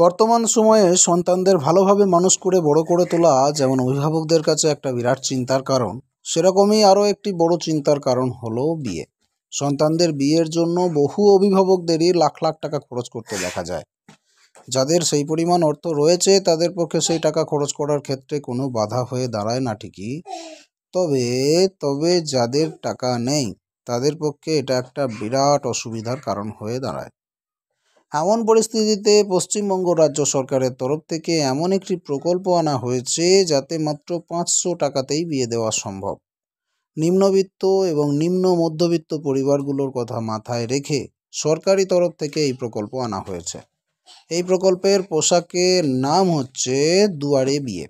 बर्तमान समय सन्तानदेर भालोभावे मानुष करे बड़ो करे तोला जेमन अभिभावकदेर काछे एकटा बिराट चिंतार कारण, सेरकमई आरो एकटी बड़ो चिंतार कारण हलो बिये। सन्तानदेर बियेर जोन्नो बहु अभिभावकदेरई लाख लाख टाका खरच करते देखा जाय। जादेर सेई परिमाण अर्थ रयेछे तादेर पक्षे सेई टाका खरच करार क्षेत्रे कोनो बाधा हये दाड़ाय ना ठिकई, तबे तबे जादेर टाका नेई तादेर पक्षे एटा एकटा बिराट असुविधार कारण हये दाड़ाय। एमन परिस्थितिते पश्चिमबंग राज्य सरकारेर तरफ थेके एमन एकटी प्रकल्प आना हयेछे जाते मात्र 500 टाकातेई बिये देवा सम्भव। निम्नबित्त एबं निम्न मध्यबित्त परिवारगुलोर कथा माथाय रेखे सरकारी तरफ थेके एई प्रकल्प आना हयेछे। एई प्रकल्पेर पोशाकेर नाम हच्छे दुआरे बिये।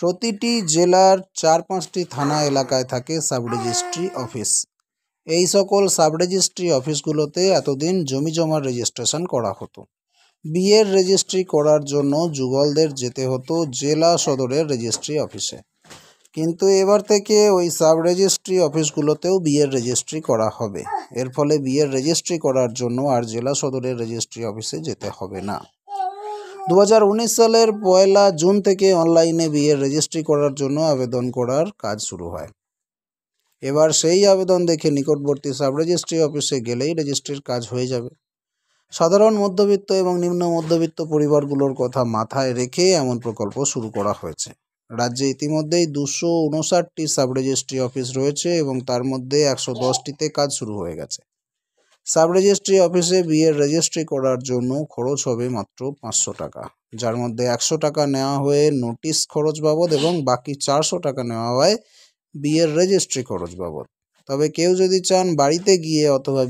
प्रतिटी जेलार ৪-৫টি थाना एलाकाय थाके साब रेजिस्ट्री अफिस। এই সকল সাব রেজিস্ট্রি অফিসগুলোতে এতদিন জমিজমার রেজিস্ট্রেশন করা হতো। বিয়ের রেজিস্ট্রি করার জন্য যুগলদের যেতে হতো জেলা সদরের রেজিস্ট্রি অফিসে, কিন্তু এবার থেকে ওই সাব রেজিস্ট্রি অফিসগুলোতেও বিয়ের রেজিস্ট্রি করা হবে। এর ফলে বিয়ের রেজিস্ট্রি করার জন্য আর জেলা সদরের রেজিস্ট্রি অফিসে যেতে হবে না। 2019 সালের ১ জুন থেকে অনলাইনে বিয়ের রেজিস্ট্রি করার জন্য আবেদন করার কাজ শুরু হয়। এবার সেই আবেদন দেখে নিকটবর্তী সাব রেজিস্ট্রি অফিসে গেলেই রেজিস্ট্রির কাজ হয়ে যাবে। সাধারণ মধ্যবিত্ত এবং নিম্ন মধ্যবিত্ত পরিবারগুলোর কথা মাথায় রেখে এমন প্রকল্প শুরু করা হয়েছে। রাজ্যে ইতিমধ্যেই ২৫৯টি সাব রেজিস্ট্রি অফিস রয়েছে এবং তার মধ্যে ১১০টিতে কাজ শুরু হয়ে গেছে। সাব রেজিস্ট্রি অফিসে বিয়ের রেজিস্ট্রি করার জন্য খরচ হবে মাত্র ৫০০ টাকা, যার মধ্যে ১০০ টাকা নেওয়া হয়ে নোটিশ খরচ বাবদ এবং বাকি ৪০০ টাকা নেওয়া হয় বিয়ের রেজিস্ট্রি খরচ বাবদ। তবে কেউ যদি চান বাড়িতে গিয়ে অথবা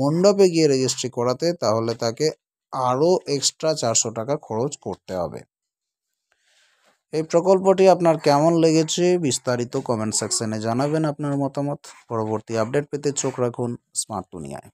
মণ্ডপে গিয়ে রেজিস্ট্রি করাতে, তাহলে তাকে আরও এক্সট্রা ৪০০ টাকা খরচ করতে হবে। এই প্রকল্পটি আপনার কেমন লেগেছে বিস্তারিত কমেন্ট সেকশনে জানাবেন আপনার মতামত। পরবর্তী আপডেট পেতে চোখ রাখুন স্মার্ট দুনিয়ায়।